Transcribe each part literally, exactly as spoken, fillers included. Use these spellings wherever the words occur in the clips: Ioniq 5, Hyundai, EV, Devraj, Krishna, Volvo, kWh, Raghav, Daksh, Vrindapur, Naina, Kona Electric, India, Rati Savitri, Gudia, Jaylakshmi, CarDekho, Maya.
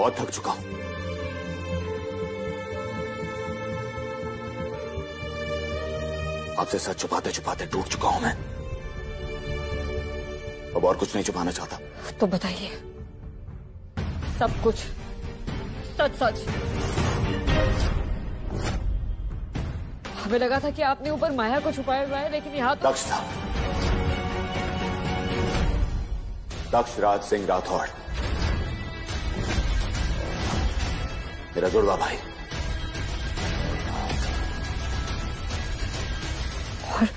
बहुत थक चुका हूं। आपसे सच छुपाते छुपाते टूट चुका हूं मैं। अब और कुछ नहीं छुपाना चाहता। तो बताइए सब कुछ सच सच। हमें लगा था कि आपने ऊपर माया को छुपाया हुआ है, लेकिन यहाँ तो... दक्ष साहब, दक्ष राज सिंह राठौड़ मेरा जुड़वा भाई। और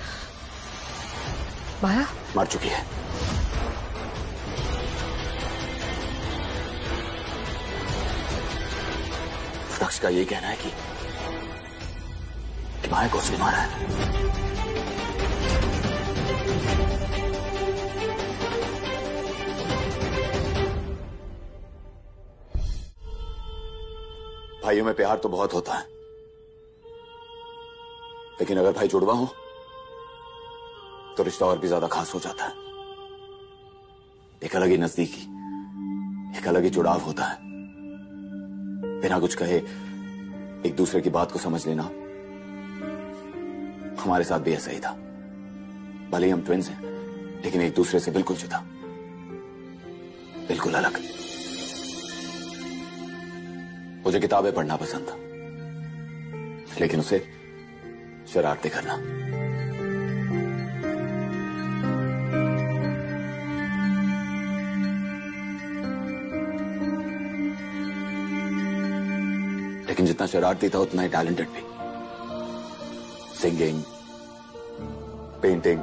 माया मर चुकी है। दक्ष का ये कहना है कि, कि माया को उसने मारा है। भाइयों में प्यार तो बहुत होता है, लेकिन अगर भाई जुड़वा हो तो रिश्ता और भी ज्यादा खास हो जाता है। एक अलग ही नजदीकी, एक अलग ही जुड़ाव होता है। बिना कुछ कहे एक दूसरे की बात को समझ लेना, हमारे साथ भी ऐसा ही था। भले ही हम ट्विंस हैं, लेकिन एक दूसरे से बिल्कुल जुदा, बिल्कुल अलग। मुझे किताबें पढ़ना पसंद था, लेकिन उसे शरारतें करना। लेकिन जितना शरारती था उतना ही टैलेंटेड भी। सिंगिंग, पेंटिंग,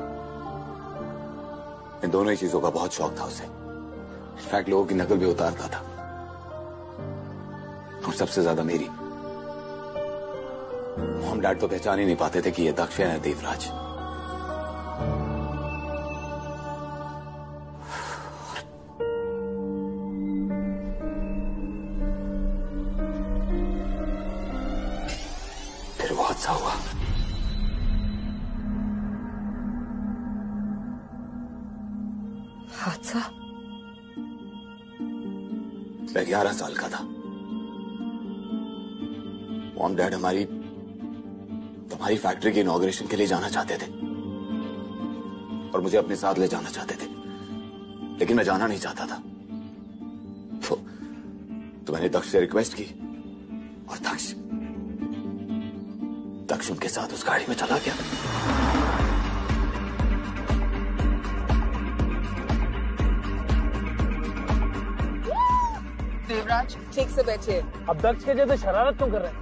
इन दोनों ही चीजों का बहुत शौक था उसे। इनफैक्ट लोगों की नकल भी उतारता था, और सबसे ज्यादा मेरी। हम डैड तो पहचान ही नहीं पाते थे कि ये दक्ष है देवराज। फिर वो हादसा हुआ। हादसा? मैं ग्यारह साल का था। मॉम डैड हमारी तुम्हारी फैक्ट्री के इनॉग्रेशन के लिए जाना चाहते थे और मुझे अपने साथ ले जाना चाहते थे, लेकिन मैं जाना नहीं चाहता था। तो, तो मैंने दक्ष से रिक्वेस्ट की और दक्ष दक्ष उनके साथ उस गाड़ी में चला गया। देवराज ठीक से बैठिए। अब दक्ष के जैसे शरारत क्यों कर रहे हैं?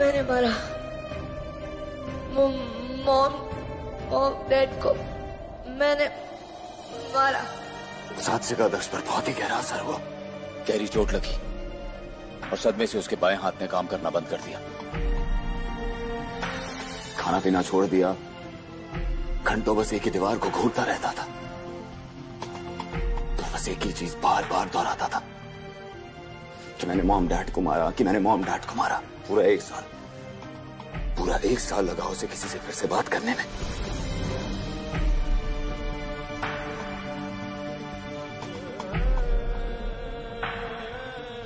मैंने मारा मॉम मॉम डैड को मैंने मारा। उस हादसे का दक्ष पर बहुत ही गहरा असर हुआ। गहरी चोट लगी और सदमे से उसके बाएं हाथ ने काम करना बंद कर दिया। खाना पीना छोड़ दिया। घंटों बस एक ही दीवार को घूरता रहता था, तो बस एक ही चीज बार बार दोहराता था कि मैंने मॉम डैड को मारा, कि मैंने मॉम डैड को मारा। पूरा एक साल, पूरा एक साल लगा उसे किसी से फिर से बात करने में।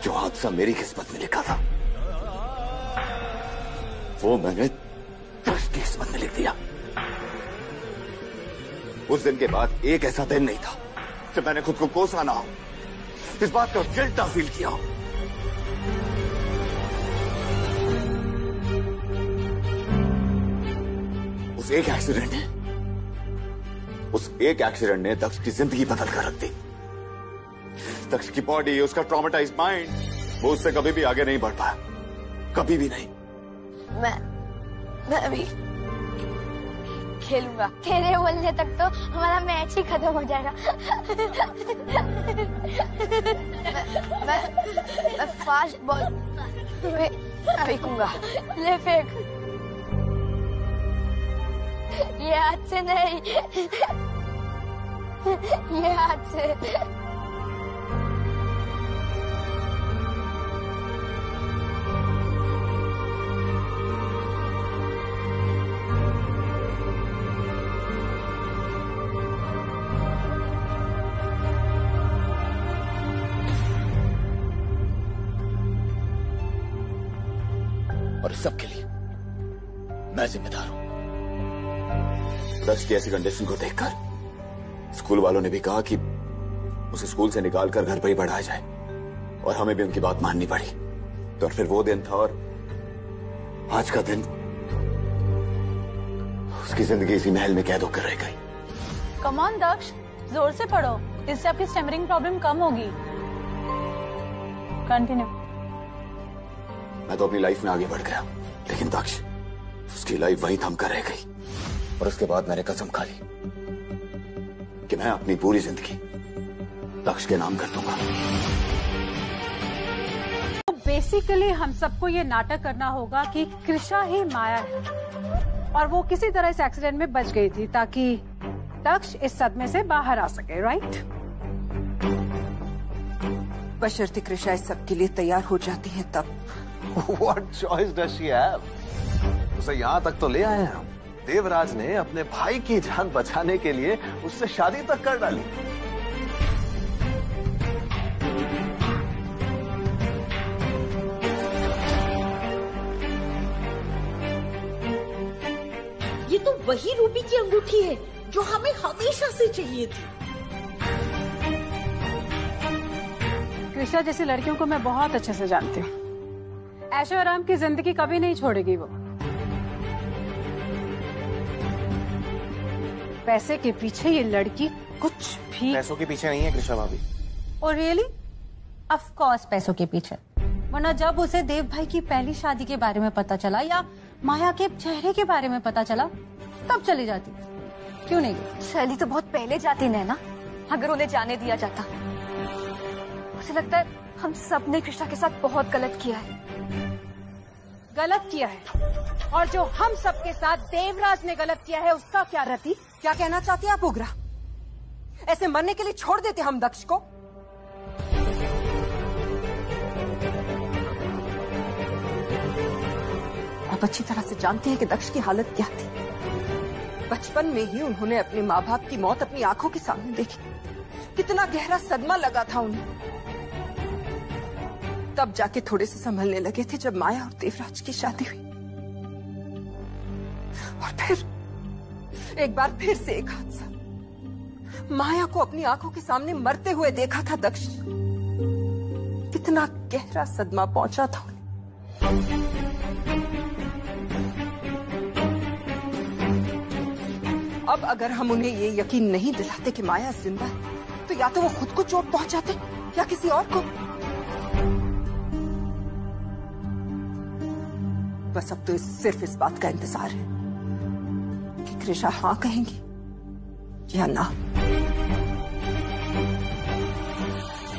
जो हादसा मेरी किस्मत में लिखा था वो मैंने दक्ष की किस्मत में लिख दिया। उस दिन के बाद एक ऐसा दिन नहीं था जब मैंने खुद को कोसा ना हो, इस बात का गिल्ट फील किया हो। उस एक एक्सीडेंट ने उस एक एक्सीडेंट ने दक्ष की जिंदगी बदल कर रख दी। दक्ष की बॉडी, उसका ट्रॉमेटाइज्ड माइंड, वो उससे कभी भी आगे नहीं बढ़ पाया, कभी भी नहीं। मैं मैं अभी खेलूंगा। तेरे बोलने तक तो हमारा मैच ही खत्म हो जाएगा। मैं, मैं, मैं फास्ट बॉल फे, फेंकूंगा। ले फेंक। ये हाथ से नहीं, ये हाथ से। सबके लिए मैं जिम्मेदार हूं। दस की ऐसी कंडीशन को देखकर स्कूल वालों ने भी कहा कि उसे स्कूल से निकालकर घर पर ही पढ़ाया जाए, और हमें भी उनकी बात माननी पड़ी। तो फिर वो दिन था, और आज का दिन उसकी जिंदगी इसी महल में कैद होकर रह गई। कम ऑन दक्ष, जोर से पढ़ो, इससे आपकी स्टैमरिंग प्रॉब्लम कम होगी। कंटिन्यू। मैं तो अपनी लाइफ में आगे बढ़ गया, लेकिन दक्ष, उसकी लाइफ वहीं थमकर रह गई। और उसके बाद मैंने कसम खा ली कि मैं अपनी पूरी जिंदगी दक्ष के नाम कर दूंगा। तो बेसिकली हम सबको ये नाटक करना होगा कि कृष्णा ही माया है, और वो किसी तरह इस एक्सीडेंट में बच गई थी ताकि दक्ष इस सदमे से बाहर आ सके। राइट, बशर्ते कृष्णा इस सब के लिए तैयार हो जाती है। तब What choice does she have? उसे यहाँ तक तो ले आए हम। देवराज ने अपने भाई की जान बचाने के लिए उससे शादी तक कर डाली। ये तो वही रूबी की अंगूठी है जो हमें हमेशा से चाहिए थी। कृष्णा जैसी लड़कियों को मैं बहुत अच्छे से जानती हूँ। ऐशो आराम की जिंदगी कभी नहीं छोड़ेगी वो। पैसे के पीछे ये लड़की कुछ भी। पैसों के पीछे नहीं है कृष्णा भाभी। Oh really? ऑफ कोर्स पैसों के पीछे, वरना जब उसे देव भाई की पहली शादी के बारे में पता चला या माया के चेहरे के बारे में पता चला तब चली जाती। क्यों नहीं गई? शैली तो बहुत पहले जाती नैना। अगर उन्हें जाने दिया जाता। मुझे लगता है हम सब ने कृष्णा के साथ बहुत गलत किया है। गलत किया है, और जो हम सबके साथ देवराज ने गलत किया है उसका क्या? रति, क्या कहना चाहती है आप? उग्रा, ऐसे मरने के लिए छोड़ देते हम दक्ष को? आप अच्छी तरह से जानते हैं कि दक्ष की हालत क्या थी। बचपन में ही उन्होंने अपने माँ बाप की मौत अपनी आंखों के सामने देखी। कितना गहरा सदमा लगा था उन्हें। तब जाके थोड़े से संभलने लगे थे जब माया और देवराज की शादी हुई। और फिर एक बार फिर से एक हादसा। माया को अपनी आंखों के सामने मरते हुए देखा था दक्ष। कितना गहरा सदमा पहुंचा था उन्हें। अब अगर हम उन्हें ये यकीन नहीं दिलाते कि माया जिंदा है, तो या तो वो खुद को चोट पहुंचाते या किसी और को। बस अब तो सिर्फ इस बात का इंतजार है कि कृष्णा हाँ कहेंगी या ना।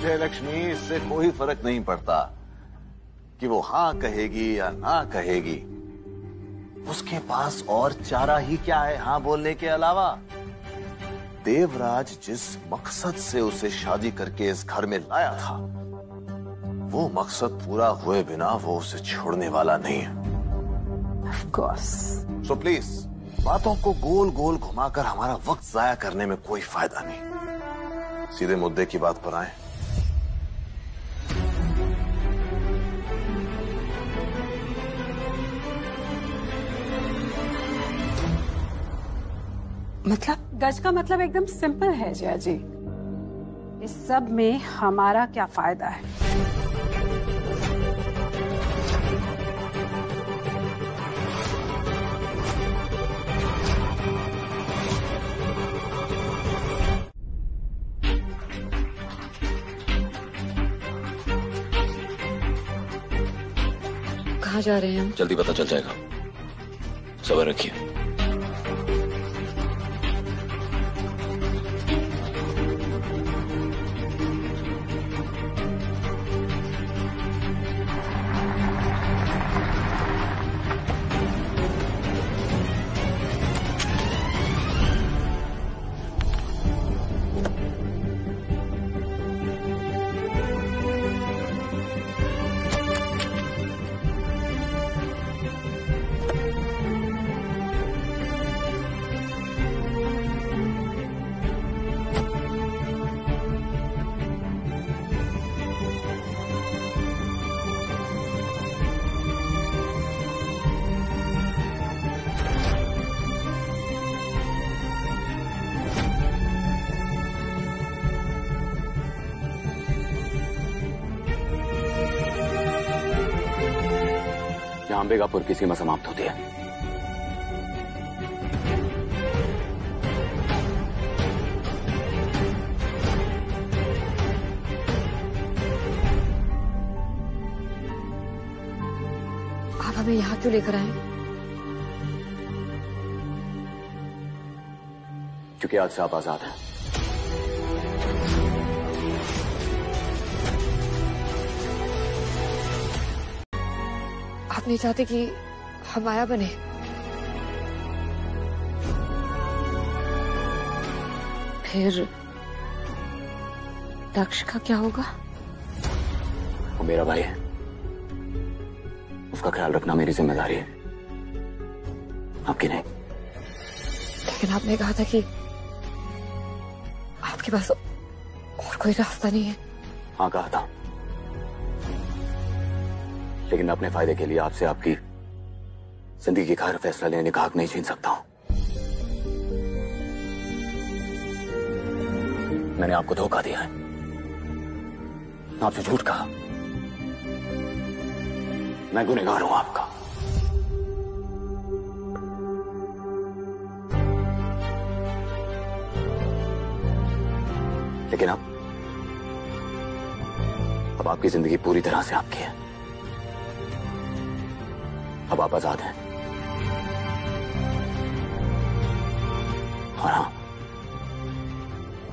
जयलक्ष्मी, इससे कोई फर्क नहीं पड़ता कि वो हाँ कहेगी या ना कहेगी। उसके पास और चारा ही क्या है हाँ बोलने के अलावा? देवराज जिस मकसद से उसे शादी करके इस घर में लाया था, वो मकसद पूरा हुए बिना वो उसे छोड़ने वाला नहीं है। Of course. So please, बातों को गोल गोल घुमाकर हमारा वक्त जाया करने में कोई फायदा नहीं। सीधे मुद्दे की बात पर आए। मतलब गज का मतलब एकदम सिंपल है जया जी। इस सब में हमारा क्या फायदा है? जा रहे हैं, जल्दी पता चल जाएगा। सबर रखिए। से अंबिकापुर की सीमा समाप्त होती है। आप हमें यहाँ क्यों लेकर आए? क्योंकि आज से आप आजाद हैं। आप नहीं चाहते कि हम माया बने? फिर दक्ष का क्या होगा? वो मेरा भाई है, उसका ख्याल रखना मेरी जिम्मेदारी है, आपकी नहीं। लेकिन आपने कहा था कि आपके पास और कोई रास्ता नहीं है। हाँ, कहा था, लेकिन अपने फायदे के लिए आपसे आपकी जिंदगी का हर फैसला लेने का हक नहीं छीन सकता हूं। मैंने आपको धोखा दिया है, आपसे झूठ कहा, मैं गुनहगार हूं आपका। लेकिन अब अब आपकी जिंदगी पूरी तरह से आपकी है, अब आप आजाद हैं। और हाँ,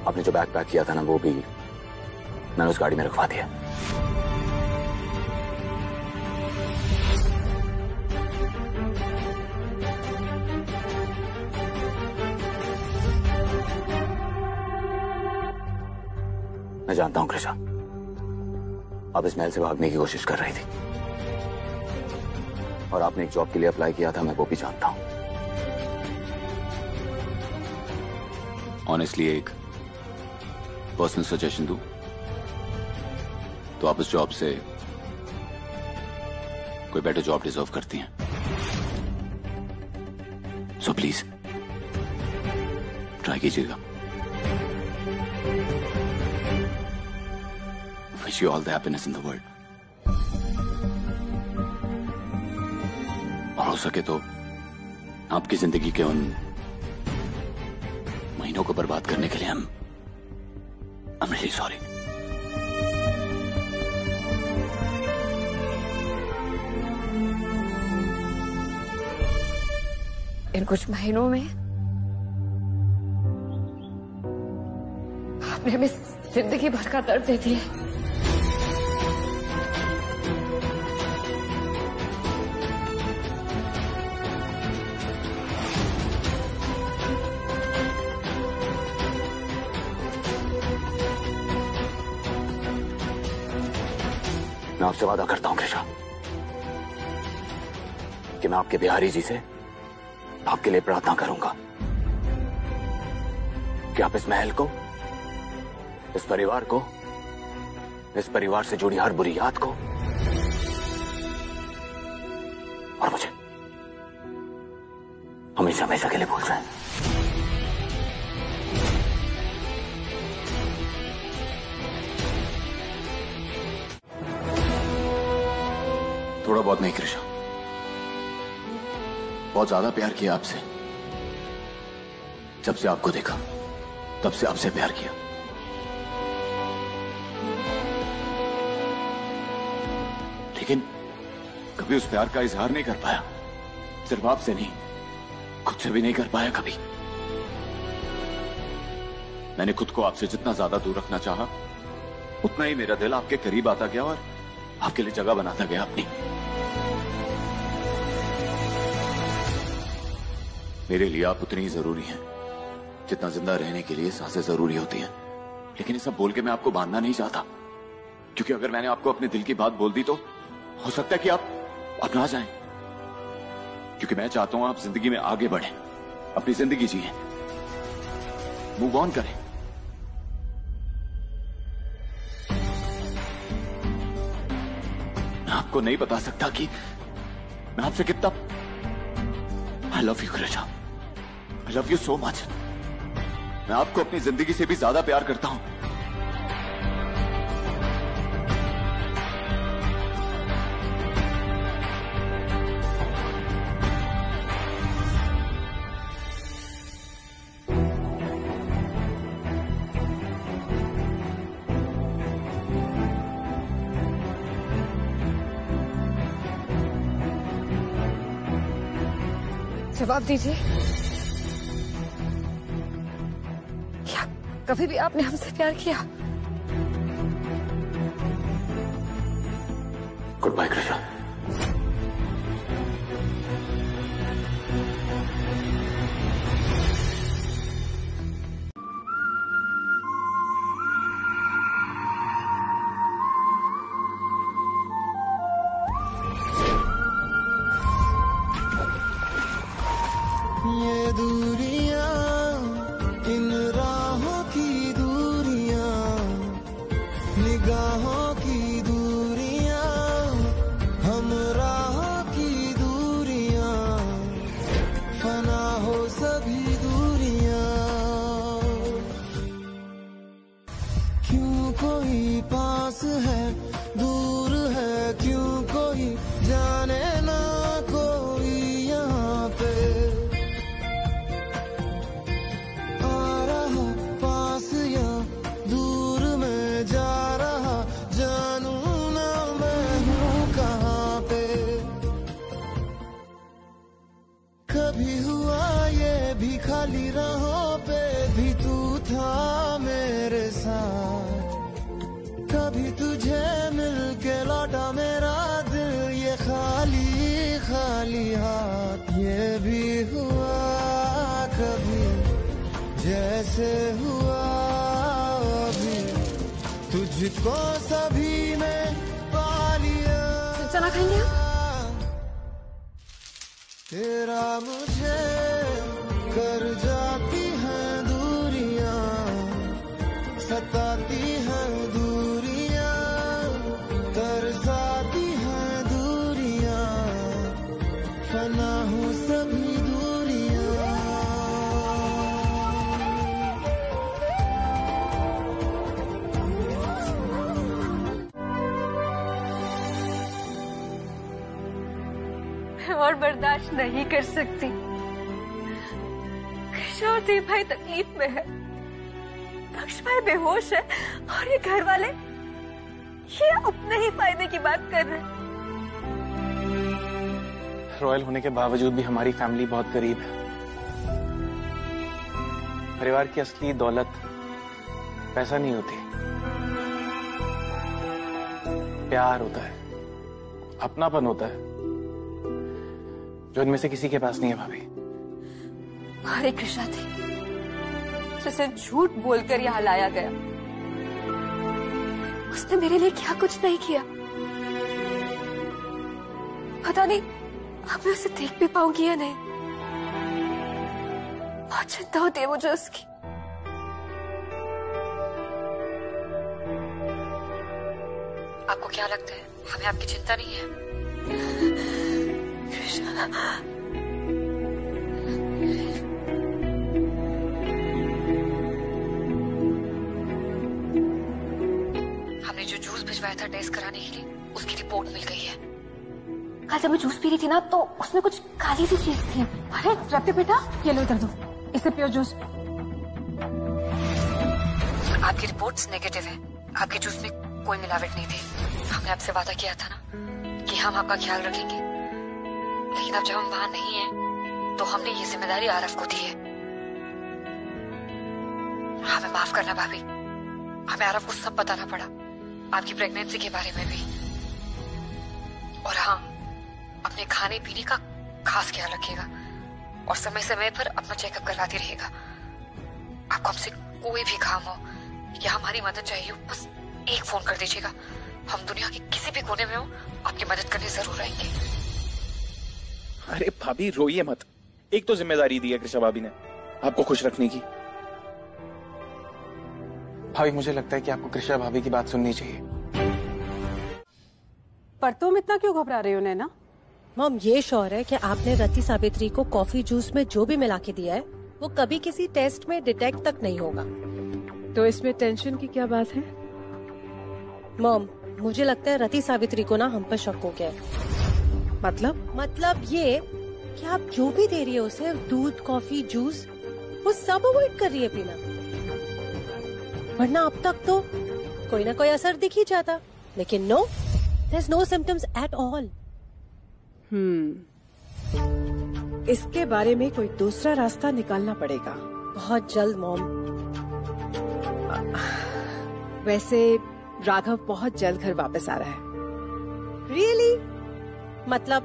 आपने जो बैग पैक किया था ना, वो भी मैंने उस गाड़ी में रखवा दिया। मैं जानता हूं कृष्णा, आप इस महल से भागने की कोशिश कर रही थी, और आपने एक जॉब के लिए अप्लाई किया था, मैं वो भी जानता हूं। ऑनेस्टली एक पर्सनल सजेशन दूं तो आप इस जॉब से कोई बेटर जॉब डिजर्व करती हैं, सो प्लीज ट्राई कीजिएगा। Wish you all the happiness in the world. और हो सके तो आपकी जिंदगी के उन महीनों को बर्बाद करने के लिए हम I'm really sorry. इन कुछ महीनों में आपने हमें जिंदगी भर का दर्द दे दिया। मैं आपसे वादा करता हूं कृष्णा कि मैं आपके बिहारी जी से आपके लिए प्रार्थना करूंगा कि आप इस महल को, इस परिवार को, इस परिवार से जुड़ी हर बुरी याद को और मुझे हमेशा हमेशा के लिए भूल जाएं। थोड़ा बहुत नहीं कृष्णा, बहुत ज्यादा प्यार किया आपसे। जब से आपको देखा तब से आपसे प्यार किया। लेकिन कभी उस प्यार का इजहार नहीं कर पाया, सिर्फ आपसे नहीं, खुद से भी नहीं कर पाया कभी। मैंने खुद को आपसे जितना ज्यादा दूर रखना चाहा, उतना ही मेरा दिल आपके करीब आता गया और आपके लिए जगह बनाता गया अपनी। मेरे लिए आप उतनी ही जरूरी हैं जितना जिंदा रहने के लिए सांसें जरूरी होती हैं। लेकिन ये सब बोल के मैं आपको बांधना नहीं चाहता, क्योंकि अगर मैंने आपको अपने दिल की बात बोल दी तो हो सकता है कि आप आप ना जाएं। क्योंकि मैं चाहता हूं आप जिंदगी में आगे बढ़ें, अपनी जिंदगी जिए, मूव ऑन करें। आपको नहीं बता सकता कि मैं आपसे कितना I love you Krishna, I love you so much. मैं आपको अपनी जिंदगी से भी ज्यादा प्यार करता हूं। जवाब दीजिए, क्या कभी भी आपने हमसे प्यार किया? Good bye Krishna. और बर्दाश्त नहीं कर सकती, किशोरदी भाई तकलीफ में है, दक्ष भाई बेहोश है और ये घर वाले ये अपने ही फायदे की बात कर रहे हैं। रॉयल होने के बावजूद भी हमारी फैमिली बहुत गरीब है। परिवार की असली दौलत पैसा नहीं होती, प्यार होता है, अपनापन होता है, जो इनमें से किसी के पास नहीं है। भाभी हरे कृष्णा थी जिसे झूठ बोलकर यहाँ लाया गया, उसने मेरे लिए क्या कुछ नहीं किया। पता नहीं अब मैं उसे देख भी पाऊंगी या नहीं, बहुत चिंता होती है मुझे उसकी। आपको क्या लगता है हमें आपकी चिंता नहीं है? हमने जो जूस भिजवाया था टेस्ट कराने के लिए, उसकी रिपोर्ट मिल गई है। कल जब मैं जूस पी रही थी ना तो उसमें कुछ काली सी चीज थी। अरे रति बेटा ये लो इधर दो, इससे पियो जूस। आपकी रिपोर्ट्स नेगेटिव है, आपके जूस में कोई मिलावट नहीं थी। हमने आपसे वादा किया था ना कि हम आपका ख्याल रखेंगे, लेकिन अब जब हम वहां नहीं हैं, तो हमने ये जिम्मेदारी आरफ को दी है। हमें माफ करना भाभी, हमें आरफ को सब बताना पड़ा, आपकी प्रेगनेंसी के बारे में भी। और हाँ, अपने खाने पीने का खास ख्याल रखिएगा और समय समय पर अपना चेकअप करवाती रहेगा। आपको हमसे कोई भी काम हो या हमारी मदद चाहिए, बस एक फोन कर दीजिएगा। हम दुनिया के किसी भी कोने में हो, आपकी मदद करने जरूर आएंगे। अरे भाभी रोइए मत, एक तो जिम्मेदारी दी है कृष्णा भाभी ने आपको खुश रखने की। भाभी मुझे लगता है कि आपको कृष्णा भाभी की बात सुननी चाहिए। पर तुम इतना क्यों घबरा रहे हो नैना? मम ये श्योर है कि आपने रति सावित्री को कॉफी जूस में जो भी मिला के दिया है वो कभी किसी टेस्ट में डिटेक्ट तक नहीं होगा, तो इसमें टेंशन की क्या बात है? मम मुझे लगता है रति सावित्री को ना हम पर शक हो गया है। मतलब मतलब ये कि आप जो भी दे रही हो उसे, दूध कॉफी जूस, वो सब अवॉइड कर रही है पीना, वरना अब तक तो कोई ना कोई असर दिख ही जाता, लेकिन no, there is no symptoms at all. Hmm इसके बारे में कोई दूसरा रास्ता निकालना पड़ेगा। बहुत जल्द मॉम। वैसे राघव बहुत जल्द घर वापस आ रहा है। रियली? मतलब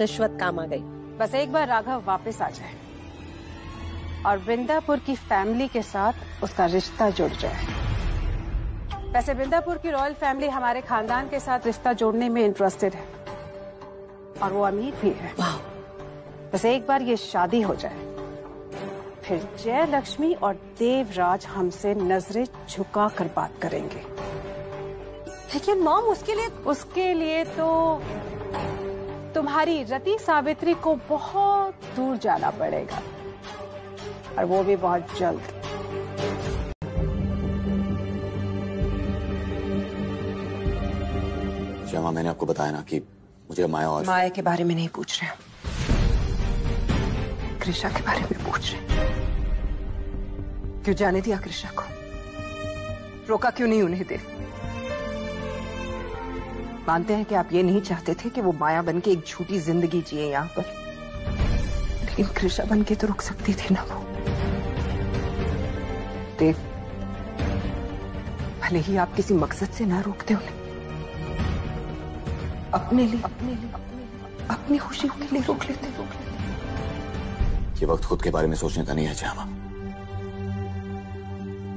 रिश्वत काम आ गई। बस एक बार राघव वापस आ जाए और वृंदापुर की फैमिली के साथ उसका रिश्ता जुड़ जाए। वैसे वृंदापुर की रॉयल फैमिली हमारे खानदान के साथ रिश्ता जोड़ने में इंटरेस्टेड है और वो अमीर भी है। बस एक बार ये शादी हो जाए, फिर जयलक्ष्मी और देवराज हमसे नजरें झुका कर बात करेंगे। लेकिन मॉम उसके लिए उसके लिए तो तुम्हारी रति सावित्री को बहुत दूर जाना पड़ेगा और वो भी बहुत जल्द। श्यामा, मैंने आपको बताया ना कि मुझे माया और माया के बारे में नहीं पूछ रहे, कृष्णा के बारे में पूछ रहे। क्यों जाने दिया कृष्णा को? रोका क्यों नहीं उन्हें? देव, मानते हैं कि आप ये नहीं चाहते थे कि वो माया बन के एक झूठी जिंदगी जिए यहाँ पर, लेकिन कृष्णा बन के तो रुक सकती थी ना वो। देव, भले ही आप किसी मकसद से ना रोकते उन्हें, अपने लिए अपने लिए अपनी खुशी के लिए रोक लेते रोक लेते ये वक्त खुद के बारे में सोचने का नहीं है श्यामा,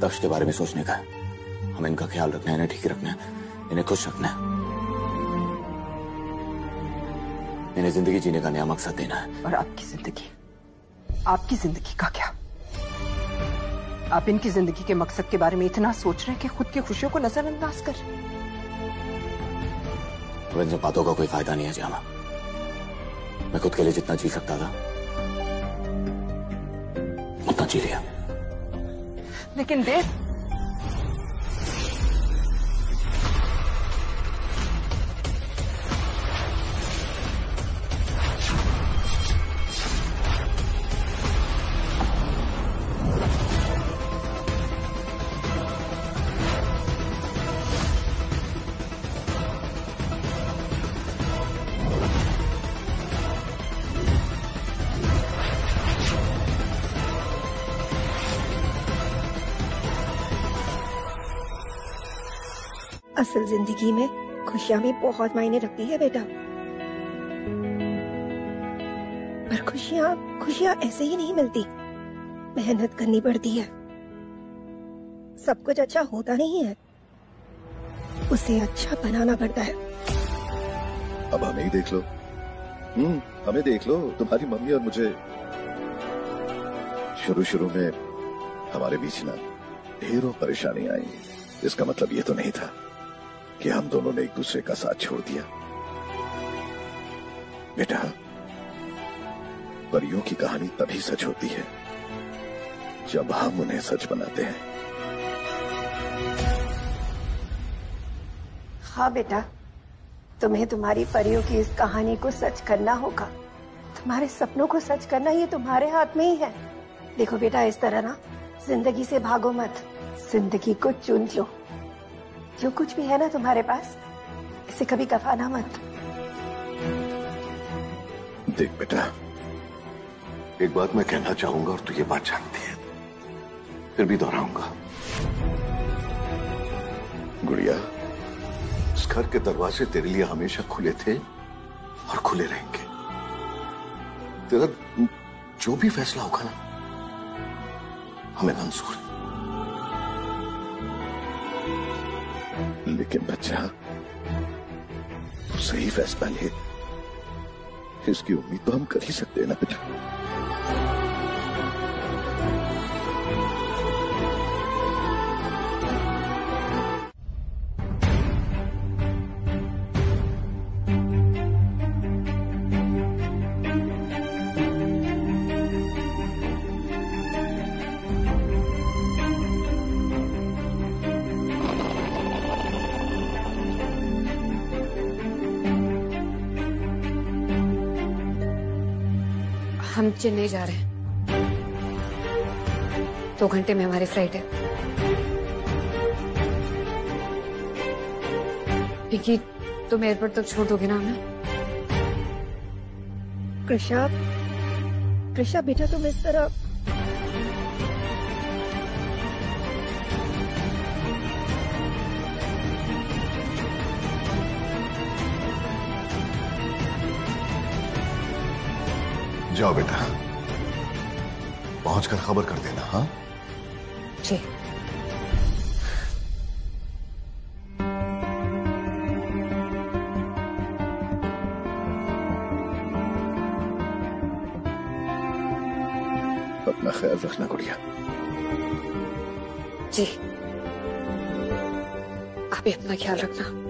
दक्ष के बारे में सोचने का है। हमें इनका ख्याल रखना है, इन्हें ठीक रखना है, इन्हें खुश रखना है, इन्हें जिंदगी जीने का नया मकसद देना है। और आपकी जिंदगी, आपकी जिंदगी का क्या? आप इनकी जिंदगी के मकसद के बारे में इतना सोच रहे हैं कि खुद की खुशियों को नजरअंदाज कर। तो इन सब बातों का कोई फायदा नहीं है श्यामा। मैं खुद के लिए जितना जी सकता था जी लिया। लेकिन देव, असल जिंदगी में खुशियां भी बहुत मायने रखती है बेटा, पर खुशियां खुशियां ऐसे ही नहीं मिलती, मेहनत करनी पड़ती है। सब कुछ अच्छा होता नहीं है, उसे अच्छा बनाना पड़ता है। अब हमें ही देख लो, हम्म हमें देख लो, तुम्हारी मम्मी और मुझे। शुरू शुरू में हमारे बीच ना ढेरों परेशानी आई, इसका मतलब ये तो नहीं था कि हम दोनों ने एक दूसरे का साथ छोड़ दिया। बेटा, परियों की कहानी तभी सच होती है जब हम उन्हें सच बनाते हैं। हाँ बेटा, तुम्हें तुम्हारी परियों की इस कहानी को सच करना होगा। तुम्हारे सपनों को सच करना ये तुम्हारे हाथ में ही है। देखो बेटा, इस तरह ना जिंदगी से भागो मत, जिंदगी को चुन लो। जो कुछ भी है ना तुम्हारे पास, इसे कभी गवाना मत। देख बेटा, एक बात मैं कहना चाहूंगा और तू ये बात जानती है, फिर भी दोहराऊंगा। गुड़िया, इस घर के दरवाजे तेरे लिए हमेशा खुले थे और खुले रहेंगे। तेरा जो भी फैसला होगा ना, हमें मंजूर है। लेकिन बच्चा, तू सही फैसला ले, इसकी उम्मीद तो हम कर ही सकते हैं ना बेटा। हम चेन्नई जा रहे हैं, दो घंटे में हमारी फ्लाइट है। पिकी, तुम एयरपोर्ट तक छोड़ दोगे ना हमें? कृष्णा, कृष्णा बेटा तुम इस तरह। जाओ बेटा, पहुंचकर खबर कर देना। हाँ जी। अपना ख्याल रखना गुड़िया। जी, आप भी अपना ख्याल रखना।